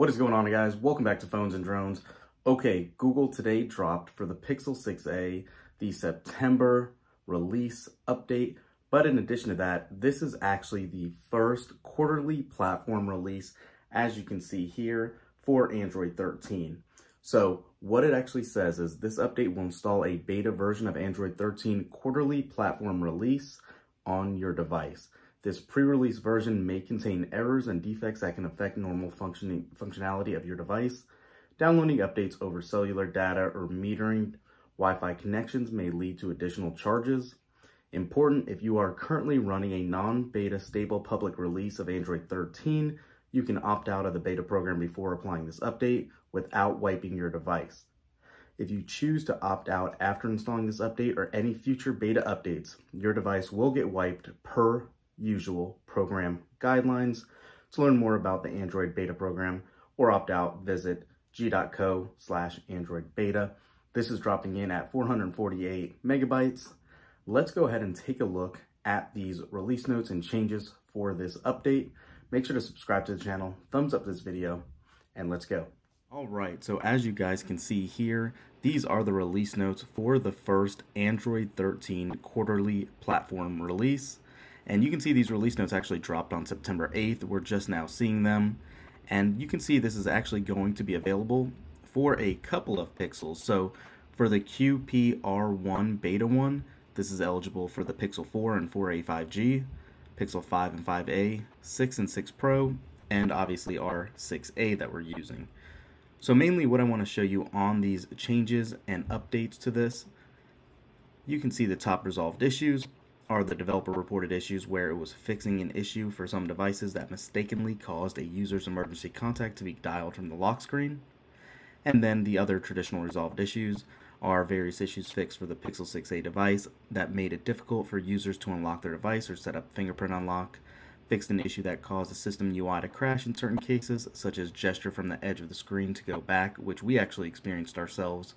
What is going on, guys? Welcome back to Phones and Drones. Okay, Google today dropped for the Pixel 6a the September release update, but in addition to that, this is actually the first quarterly platform release, as you can see here, for Android 13. So what it actually says is this update will install a beta version of Android 13 quarterly platform release on your device. This pre-release version may contain errors and defects that can affect normal functionality of your device. Downloading updates over cellular data or metering Wi-Fi connections may lead to additional charges. Important, if you are currently running a non-beta stable public release of Android 13, you can opt out of the beta program before applying this update without wiping your device. If you choose to opt out after installing this update or any future beta updates, your device will get wiped per usual program guidelines. To learn more about the Android beta program or opt out, visit g.co/android beta. This is dropping in at 448 megabytes. Let's go ahead and take a look at these release notes and changes for this update. Make sure to subscribe to the channel, thumbs up this video, and let's go. All right, so as you guys can see here, these are the release notes for the first Android 13 quarterly platform release. And you can see these release notes actually dropped on September 8th. We're just now seeing them. And you can see this is actually going to be available for a couple of pixels. So for the QPR1 beta one, this is eligible for the Pixel 4 and 4a 5G, Pixel 5 and 5a, 6 and 6 Pro, and obviously our 6a that we're using. So mainly what I want to show you on these changes and updates to this, you can see the top resolved issues are the developer reported issues where it was fixing an issue for some devices that mistakenly caused a user's emergency contact to be dialed from the lock screen. And then the other traditional resolved issues are various issues fixed for the Pixel 6a device that made it difficult for users to unlock their device or set up fingerprint unlock, fixed an issue that caused the system UI to crash in certain cases, such as gesture from the edge of the screen to go back, which we actually experienced ourselves.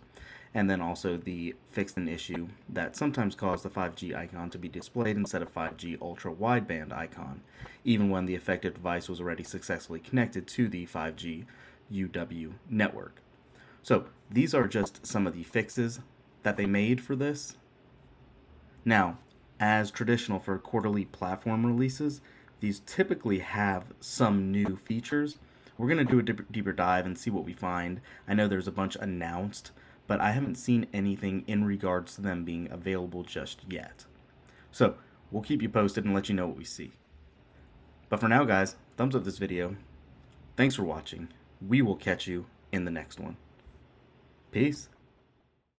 And then also the fixed an issue that sometimes caused the 5G icon to be displayed instead of 5G ultra wideband icon, even when the affected device was already successfully connected to the 5G UW network. So these are just some of the fixes that they made for this. Now, as traditional for quarterly platform releases, these typically have some new features. We're gonna do a deeper dive and see what we find. I know there's a bunch announced, but I haven't seen anything in regards to them being available just yet. So we'll keep you posted and let you know what we see. But for now, guys, thumbs up this video. Thanks for watching. We will catch you in the next one. Peace.